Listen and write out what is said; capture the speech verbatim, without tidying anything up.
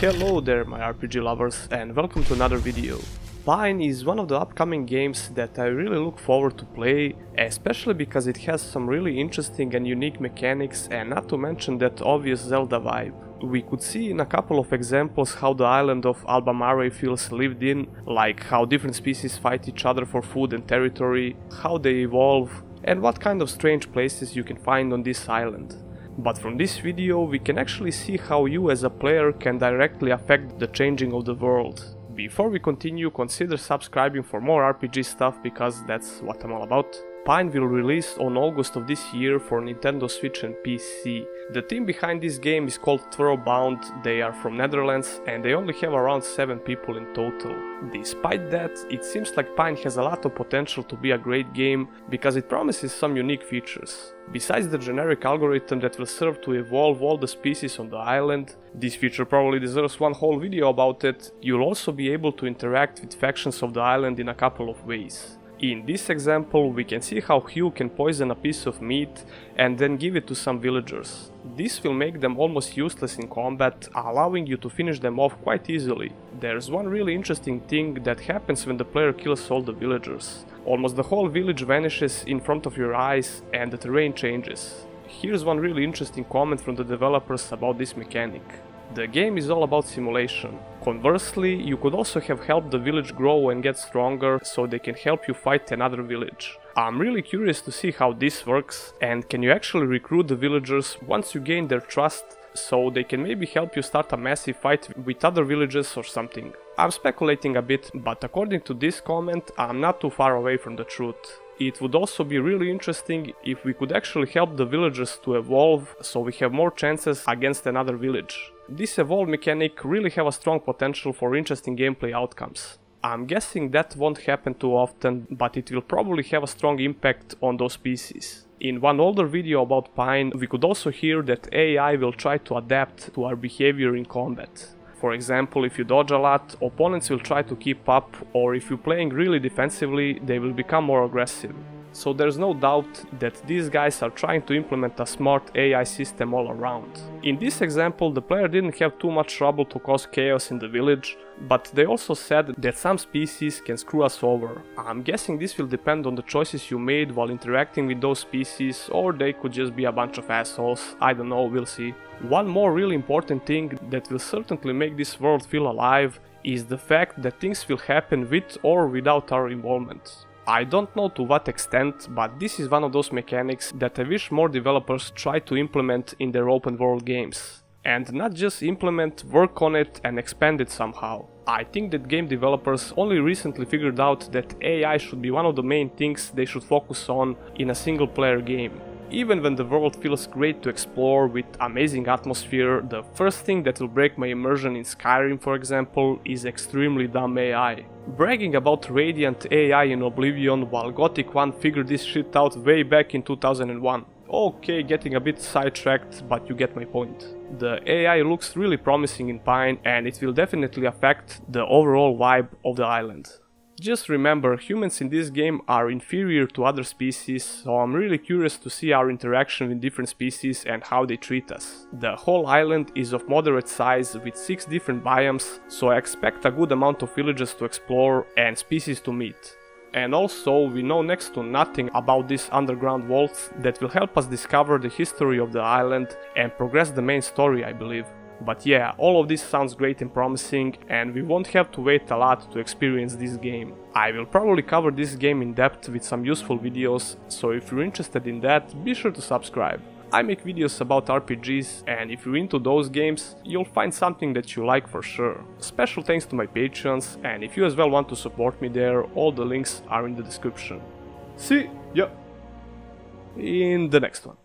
Hello there my R P G lovers and welcome to another video. Pine is one of the upcoming games that I really look forward to play, especially because it has some really interesting and unique mechanics and not to mention that obvious Zelda vibe. We could see in a couple of examples how the island of Albamare feels lived in, like how different species fight each other for food and territory, how they evolve, and what kind of strange places you can find on this island. But from this video we can actually see how you as a player can directly affect the changing of the world. Before we continue, consider subscribing for more R P G stuff because that's what I'm all about. Pine will release on August of this year for Nintendo Switch and P C. The team behind this game is called Throwbound, they are from Netherlands and they only have around seven people in total. Despite that, it seems like Pine has a lot of potential to be a great game because it promises some unique features. Besides the generic algorithm that will serve to evolve all the species on the island, this feature probably deserves one whole video about it, you'll also be able to interact with factions of the island in a couple of ways. In this example we can see how Hugh can poison a piece of meat and then give it to some villagers. This will make them almost useless in combat, allowing you to finish them off quite easily. There's one really interesting thing that happens when the player kills all the villagers. Almost the whole village vanishes in front of your eyes and the terrain changes. Here's one really interesting comment from the developers about this mechanic. The game is all about simulation. Conversely, you could also have helped the village grow and get stronger so they can help you fight another village. I'm really curious to see how this works and can you actually recruit the villagers once you gain their trust so they can maybe help you start a massive fight with other villages or something. I'm speculating a bit, but according to this comment, I'm not too far away from the truth. It would also be really interesting if we could actually help the villagers to evolve so we have more chances against another village. This evolve mechanic really have a strong potential for interesting gameplay outcomes. I'm guessing that won't happen too often, but it will probably have a strong impact on those species. In one older video about Pine, we could also hear that A I will try to adapt to our behavior in combat. For example, if you dodge a lot, opponents will try to keep up, or if you're playing really defensively, they will become more aggressive. So there's no doubt that these guys are trying to implement a smart A I system all around. In this example, the player didn't have too much trouble to cause chaos in the village, but they also said that some species can screw us over. I'm guessing this will depend on the choices you made while interacting with those species, or they could just be a bunch of assholes, I don't know, we'll see. One more really important thing that will certainly make this world feel alive is the fact that things will happen with or without our involvement. I don't know to what extent, but this is one of those mechanics that I wish more developers try to implement in their open world games. And not just implement, work on it and expand it somehow. I think that game developers only recently figured out that A I should be one of the main things they should focus on in a single player game. Even when the world feels great to explore with amazing atmosphere, the first thing that will break my immersion in Skyrim, for example, is extremely dumb A I. Bragging about Radiant A I in Oblivion while Gothic One figured this shit out way back in two thousand one. Okay, getting a bit sidetracked, but you get my point. The A I looks really promising in Pine and it will definitely affect the overall vibe of the island. Just remember, humans in this game are inferior to other species, so I'm really curious to see our interaction with different species and how they treat us. The whole island is of moderate size with six different biomes, so I expect a good amount of villages to explore and species to meet. And also, we know next to nothing about these underground vaults that will help us discover the history of the island and progress the main story, I believe. But yeah, all of this sounds great and promising and we won't have to wait a lot to experience this game. I will probably cover this game in depth with some useful videos, so if you're interested in that, be sure to subscribe. I make videos about R P Gs and if you're into those games, you'll find something that you like for sure. Special thanks to my patrons and if you as well want to support me there, all the links are in the description. See ya in the next one.